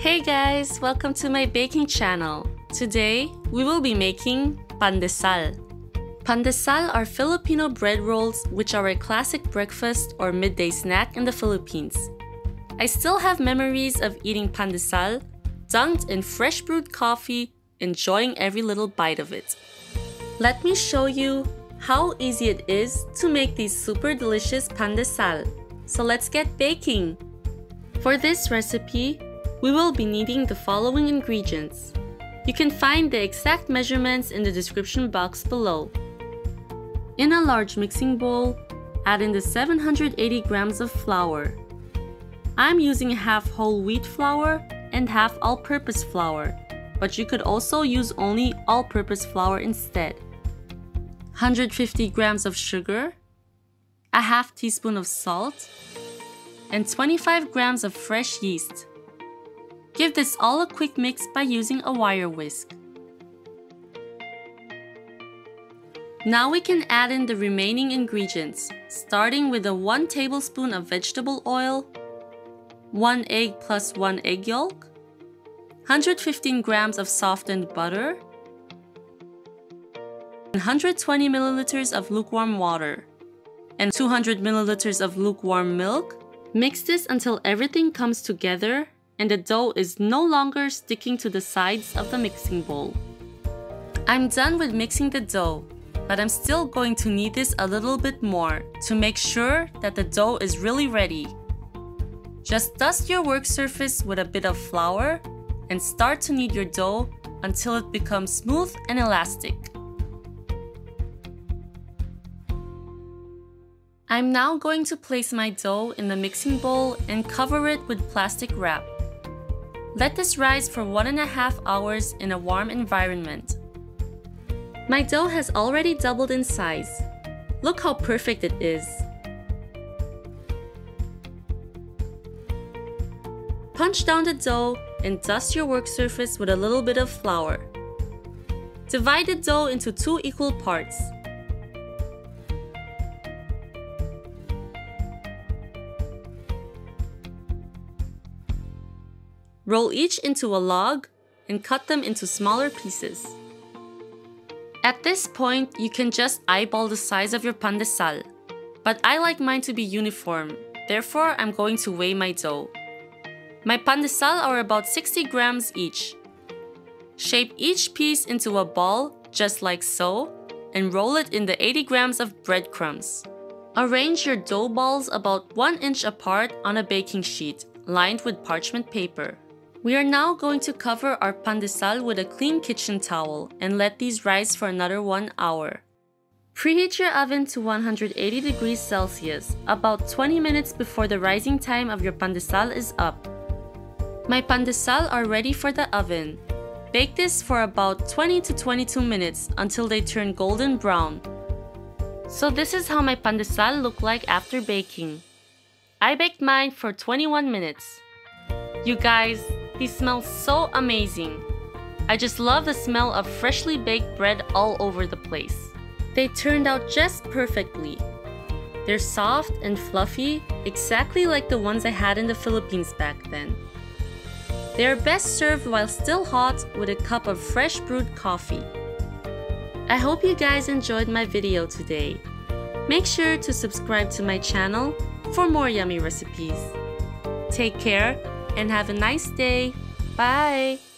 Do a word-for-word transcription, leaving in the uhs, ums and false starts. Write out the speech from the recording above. Hey guys, welcome to my baking channel. Today, we will be making pandesal. Pandesal are Filipino bread rolls, which are a classic breakfast or midday snack in the Philippines. I still have memories of eating pandesal, dunked in fresh brewed coffee, enjoying every little bite of it. Let me show you how easy it is to make these super delicious pandesal. So let's get baking! For this recipe, we will be needing the following ingredients. You can find the exact measurements in the description box below. In a large mixing bowl, add in the seven hundred eighty grams of flour. I'm using half whole wheat flour and half all-purpose flour, but you could also use only all-purpose flour instead. one hundred fifty grams of sugar, a half teaspoon of salt, and twenty-five grams of fresh yeast. Give this all a quick mix by using a wire whisk. Now we can add in the remaining ingredients, starting with a one tablespoon of vegetable oil, one egg plus one egg yolk, one hundred fifteen grams of softened butter, and one hundred twenty milliliters of lukewarm water, and two hundred milliliters of lukewarm milk. Mix this until everything comes together and the dough is no longer sticking to the sides of the mixing bowl. I'm done with mixing the dough, but I'm still going to knead this a little bit more to make sure that the dough is really ready. Just dust your work surface with a bit of flour and start to knead your dough until it becomes smooth and elastic. I'm now going to place my dough in the mixing bowl and cover it with plastic wrap. Let this rise for one and a half hours in a warm environment. My dough has already doubled in size. Look how perfect it is. Punch down the dough and dust your work surface with a little bit of flour. Divide the dough into two equal parts. Roll each into a log and cut them into smaller pieces. At this point, you can just eyeball the size of your pandesal, but I like mine to be uniform, therefore I'm going to weigh my dough. My pandesal are about sixty grams each. Shape each piece into a ball, just like so, and roll it in the eighty grams of breadcrumbs. Arrange your dough balls about one inch apart on a baking sheet, lined with parchment paper. We are now going to cover our pandesal with a clean kitchen towel and let these rise for another one hour. Preheat your oven to one hundred eighty degrees Celsius, about twenty minutes before the rising time of your pandesal is up. My pandesal are ready for the oven. Bake this for about twenty to twenty-two minutes until they turn golden brown. So this is how my pandesal look like after baking. I baked mine for twenty-one minutes. You guys, these smell so amazing. I just love the smell of freshly baked bread all over the place. They turned out just perfectly. They're soft and fluffy, exactly like the ones I had in the Philippines back then. They are best served while still hot with a cup of fresh brewed coffee. I hope you guys enjoyed my video today. Make sure to subscribe to my channel for more yummy recipes. Take care and have a nice day. Bye!